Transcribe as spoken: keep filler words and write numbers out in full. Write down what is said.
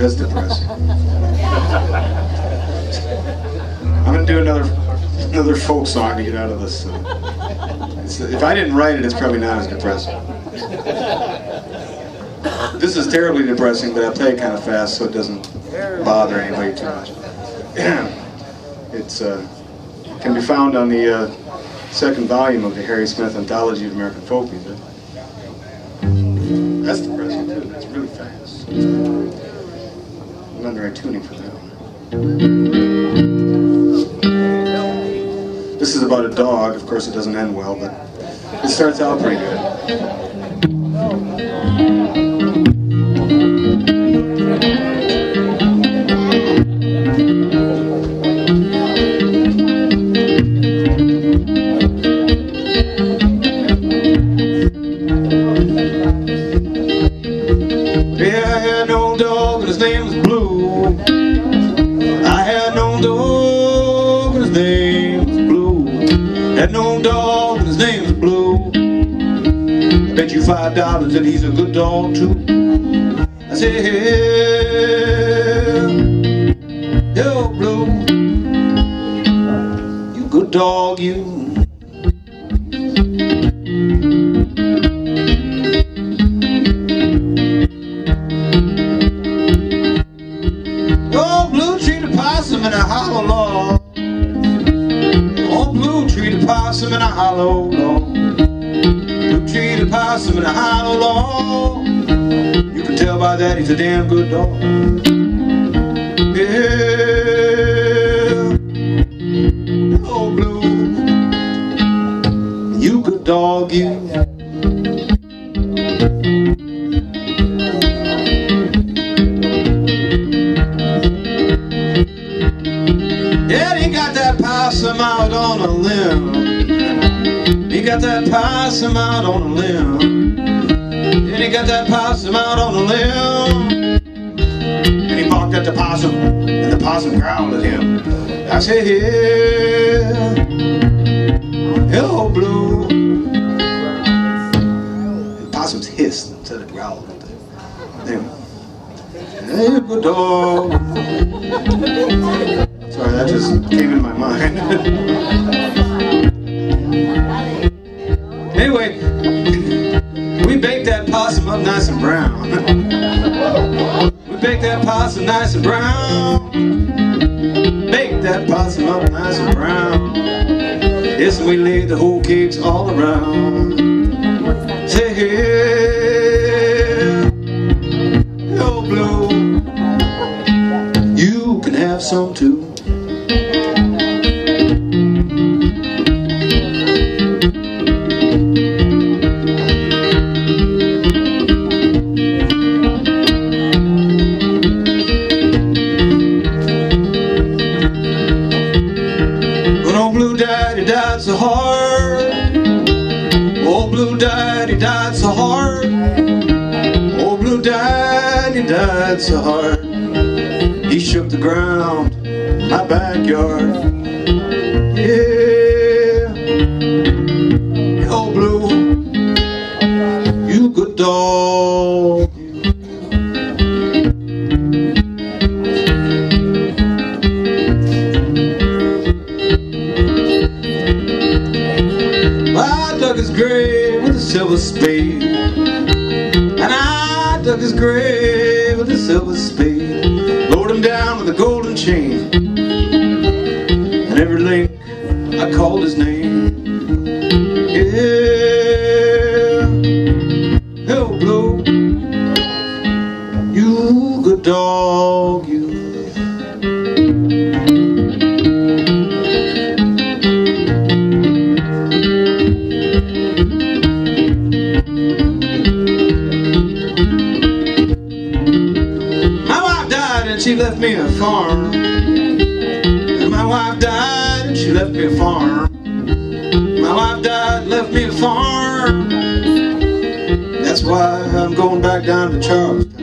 That's depressing. I'm gonna do another another folk song to get out of this. Uh, it's, if I didn't write it, it's probably not as depressing. This is terribly depressing, but I play it kind of fast so it doesn't bother anybody too much. It's uh, can be found on the uh, second volume of the Harry Smith Anthology of American Folk Music. That's depressing too. That's really fast. I'm not the right tuning for that one. This is about a dog. Of course, it doesn't end well, but it starts out pretty good. Had no dog and his name's Blue. I bet you five dollars that he's a good dog too. I said, hey, yo, Blue, you good dog, you. Oh, Blue treat a possum in a hollow log. Treat a possum in a hollow log. Blue treat a possum in a hollow log. You can tell by that he's a damn good dog. Yeah, oh Blue, you good dog, you. Possum out on a limb. He got that possum out on a limb. And he got that possum out on a limb. And he barked at the possum, and the possum growled at him. I said, yeah, hello, Blue. The possums hissed instead of growling. Anyway, hey, good dog. Sorry, that just came in my mind. Anyway, we baked that possum up nice and brown. We baked that possum nice and brown. Baked that possum up nice and brown. Yes, and we laid the whole cakes all around. Say, yeah, yo, Blue, you can have some too. So hard, old Blue died, he died so hard. Old Blue died, he died so hard. He shook the ground, my backyard. Yeah, old Blue, you good dog. Grave with a silver spade, and I dug his grave with a silver spade. Lowered him down with a golden chain, and every link I called his name. Yeah, hello, Blue, you good dog, you. She left me a farm, and my wife died, and she left me a farm. My wife died, left me a farm. That's why I'm going back down to Charlestown.